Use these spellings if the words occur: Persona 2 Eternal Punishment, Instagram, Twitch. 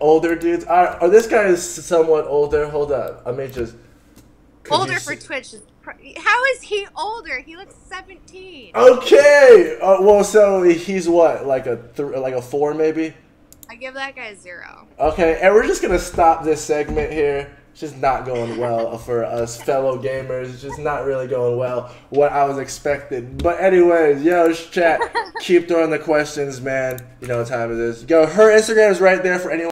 Older dudes. Oh, this guy is somewhat older. Hold up. I may just. Older for Twitch. How is he older? He looks 17. Okay. Well, so he's what? Like a 4 maybe? I give that guy a 0. Okay, and we're just gonna stop this segment here. It's just not going well for us fellow gamers. It's just not really going well what I was expecting. But anyways, yo, chat, keep throwing the questions, man. You know what time it is. Yo, her Instagram is right there for anyone.